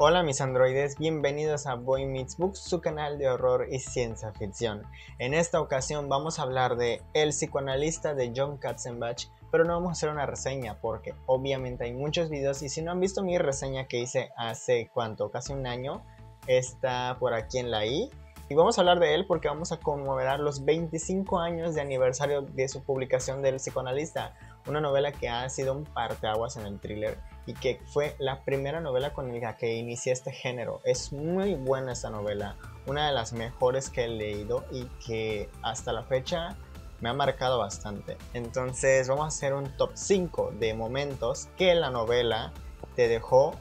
Hola mis androides, bienvenidos a Boy Meets Books, su canal de horror y ciencia ficción. En esta ocasión vamos a hablar de El Psicoanalista de John Katzenbach, pero no vamos a hacer una reseña porque obviamente hay muchos videos y si no han visto mi reseña que hice hace casi un año, está por aquí en la i. Y vamos a hablar de él porque vamos a conmemorar los 25 años de aniversario de su publicación de El Psicoanalista, una novela que ha sido un parteaguas en el thriller y que fue la primera novela con la que inicié este género. Es muy buena esta novela, una de las mejores que he leído y que hasta la fecha me ha marcado bastante. Entonces vamos a hacer un top 5 de momentos que la novela te dejó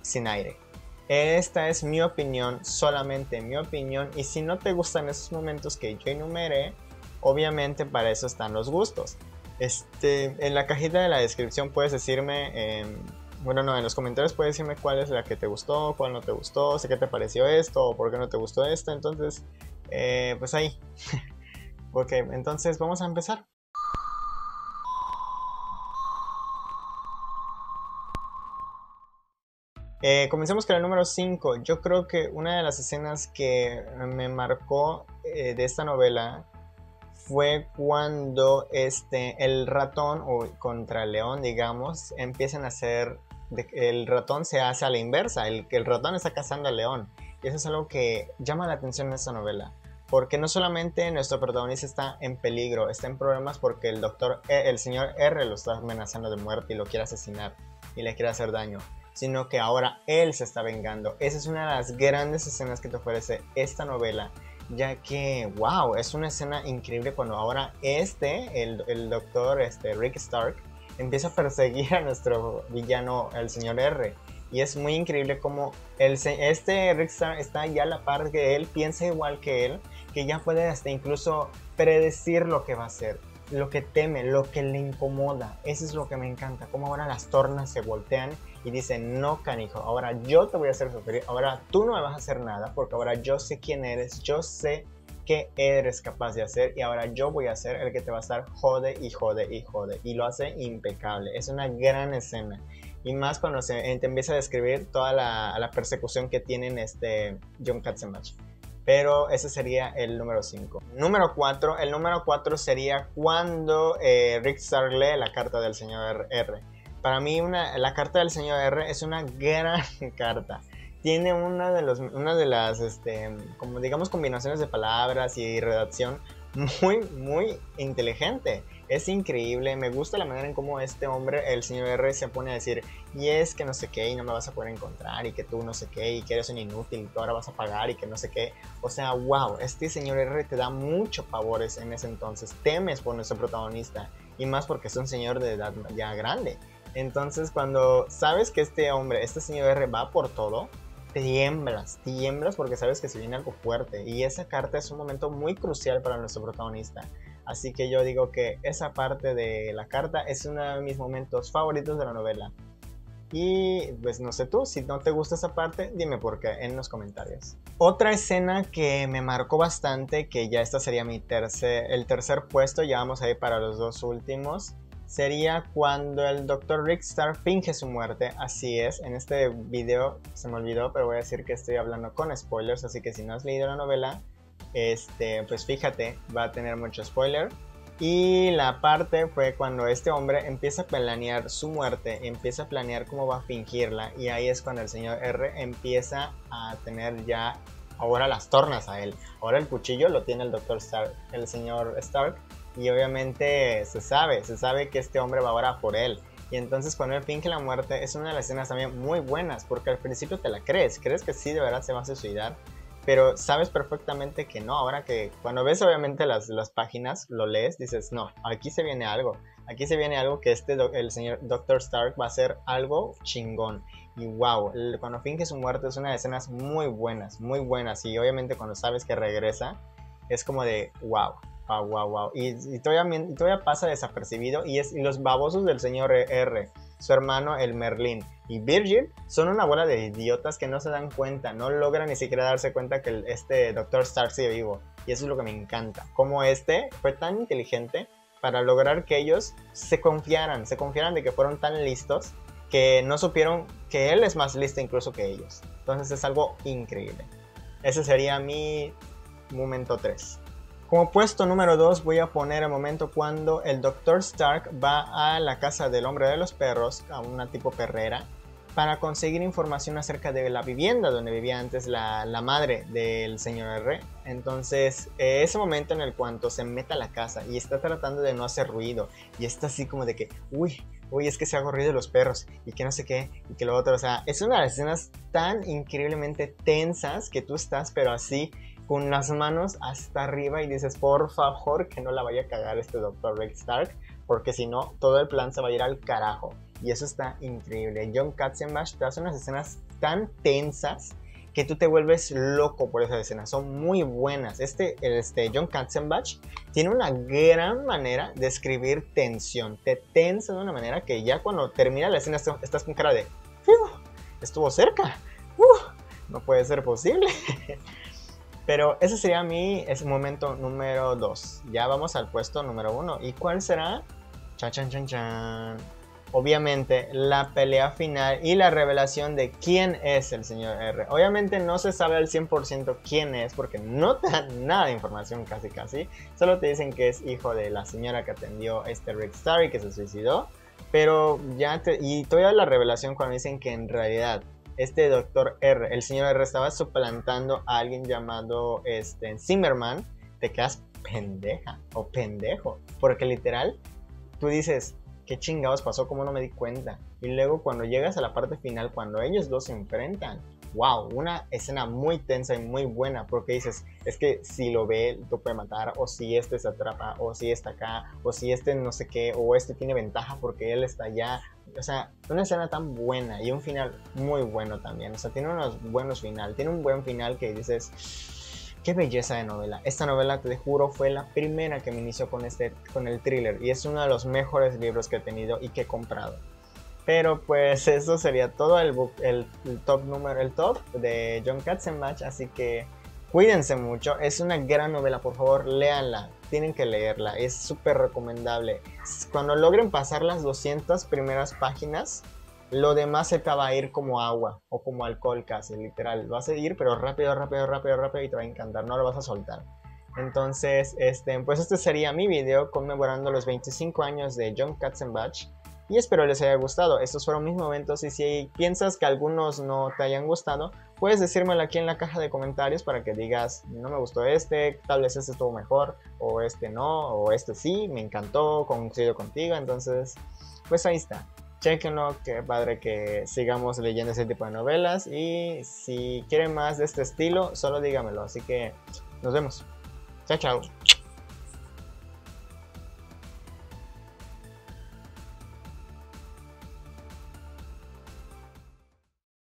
sin aire. Esta es mi opinión, solamente mi opinión, y si no te gustan esos momentos que yo enumeré, obviamente para eso están los gustos. En la cajita de la descripción puedes decirme, en los comentarios puedes decirme cuál es la que te gustó, cuál no te gustó, qué te pareció esto, o por qué no te gustó esto, entonces, pues ahí. Ok, entonces vamos a empezar. Comencemos con el número 5. Yo creo que una de las escenas que me marcó de esta novela fue cuando el ratón, o contra el león, digamos, empiezan a hacer... El ratón se hace a la inversa, el ratón está cazando al león. Y eso es algo que llama la atención en esta novela. Porque no solamente nuestro protagonista está en peligro, está en problemas porque el señor R lo está amenazando de muerte y lo quiere asesinar y le quiere hacer daño, sino que ahora él se está vengando. Esa es una de las grandes escenas que te ofrece esta novela, ya que, wow, es una escena increíble cuando ahora el doctor Rick Stark empieza a perseguir a nuestro villano, el señor R. Y es muy increíble como Rick Stark está ya a la par que él, piensa igual que él, que ya puede hasta incluso predecir lo que va a hacer, lo que teme, lo que le incomoda. Eso es lo que me encanta, como ahora las tornas se voltean y dicen, no canijo, ahora yo te voy a hacer sufrir, ahora tú no me vas a hacer nada porque ahora yo sé quién eres, yo sé qué eres capaz de hacer y ahora yo voy a ser el que te va a estar jode y jode y jode. Y lo hace impecable, es una gran escena. Y más cuando te empieza a describir toda la persecución que tienen John Katzenbach. Pero ese sería el número 5. Número 4. El número 4 sería cuando Rick Stark lee la carta del señor R. Para mí la carta del señor R es una gran carta. Tiene una de las combinaciones de palabras y redacción muy, muy inteligente. Es increíble, me gusta la manera en cómo este hombre, el señor R, se pone a decir, y es que no sé qué, y no me vas a poder encontrar, y que tú no sé qué, y que eres un inútil, y que ahora vas a pagar, y que no sé qué. O sea, wow, este señor R te da mucho pavores en ese entonces, temes por nuestro protagonista, y más porque es un señor de edad ya grande. Entonces, cuando sabes que este señor R va por todo, tiemblas porque sabes que se viene algo fuerte, y esa carta es un momento muy crucial para nuestro protagonista. Así que yo digo que esa parte de la carta es uno de mis momentos favoritos de la novela. Y pues no sé tú, si no te gusta esa parte, dime por qué en los comentarios. Otra escena que me marcó bastante, que ya esta sería el tercer puesto, ya vamos a ir para los dos últimos, sería cuando el Dr. Rick Stark finge su muerte. Así es, en este video se me olvidó, pero voy a decir que estoy hablando con spoilers, así que si no has leído la novela, pues fíjate, va a tener mucho spoiler. Y la parte fue cuando este hombre empieza a planear su muerte, empieza a planear cómo va a fingirla, y ahí es cuando el señor R empieza a tener ya ahora las tornas a él. Ahora el cuchillo lo tiene el señor Stark, y obviamente se sabe que este hombre va ahora por él. Y entonces cuando él finge la muerte es una de las escenas también muy buenas, porque al principio te la crees que sí, de verdad se va a suicidar. Pero sabes perfectamente que no, ahora que cuando ves obviamente las páginas, lo lees, dices, no, aquí se viene algo que el señor Dr. Stark va a hacer algo chingón. Y wow, cuando finge su muerte es una de escenas muy buenas, y obviamente cuando sabes que regresa, es como de wow, y todavía pasa desapercibido, y los babosos del señor R, su hermano el Merlin y Virgil son una bola de idiotas que no se dan cuenta, no logran ni siquiera darse cuenta que este Dr. Stark sigue vivo. Y eso es lo que me encanta, como fue tan inteligente para lograr que ellos se confiaran de que fueron tan listos que no supieron que él es más listo incluso que ellos. Entonces es algo increíble. Ese sería mi momento 3. Como puesto número 2 voy a poner el momento cuando el Dr. Stark va a la casa del hombre de los perros, a una tipo perrera, para conseguir información acerca de la vivienda donde vivía antes la madre del señor R. Entonces, ese momento en el cuanto se mete a la casa y está tratando de no hacer ruido, y está así como de que, uy, es que se hago ruido de los perros, y que no sé qué, y que lo otro, o sea, es una de las escenas tan increíblemente tensas que tú estás, pero así, con las manos hasta arriba, y dices, por favor, que no la vaya a cagar este Dr. Rick Stark, porque si no, todo el plan se va a ir al carajo. Y eso está increíble. John Katzenbach te hace unas escenas tan tensas que tú te vuelves loco por esas escenas. Son muy buenas. John Katzenbach tiene una gran manera de escribir tensión. Te tensa de una manera que ya cuando termina la escena estás con cara de estuvo cerca, no puede ser posible. Pero ese sería ese momento número 2. Ya vamos al puesto número 1. ¿Y cuál será? Chan, chan, chan, chan. Obviamente la pelea final y la revelación de quién es el señor R. Obviamente no se sabe al 100% quién es, porque no te dan nada de información casi. Solo te dicen que es hijo de la señora que atendió Rick Stark y que se suicidó. Pero y todavía la revelación cuando dicen que en realidad Dr. R, el señor R, estaba suplantando a alguien llamado Zimmerman. Te quedas pendeja o pendejo, porque literal tú dices, ¿qué chingados pasó? ¿Cómo no me di cuenta? Y luego cuando llegas a la parte final, cuando ellos dos se enfrentan, wow, una escena muy tensa y muy buena, porque dices, es que si lo ve, lo puede matar, o si se atrapa, o si está acá, o si no sé qué, o tiene ventaja porque él está allá. O sea, una escena tan buena y un final muy bueno también. O sea, tiene unos buenos finales, tiene un buen final que dices, qué belleza de novela. Esta novela, te juro, fue la primera que me inició con el thriller, y es uno de los mejores libros que he tenido y que he comprado. Pero pues eso sería todo el top de John Katzenbach, así que cuídense mucho. Es una gran novela, por favor, léanla. Tienen que leerla, es súper recomendable. Cuando logren pasar las 200 primeras páginas, lo demás se te va a ir como agua o como alcohol casi, literal. Vas a ir pero rápido y te va a encantar, no lo vas a soltar. Entonces, pues este sería mi video conmemorando los 25 años de John Katzenbach. Y espero les haya gustado. Estos fueron mis momentos, y si piensas que algunos no te hayan gustado, puedes decírmelo aquí en la caja de comentarios para que digas, no me gustó tal vez estuvo mejor, o no, o sí, me encantó, coincido contigo. Entonces, pues ahí está. Chequenlo, qué padre que sigamos leyendo ese tipo de novelas, y si quieren más de este estilo, solo dígamelo. Así que nos vemos. Chao, chao.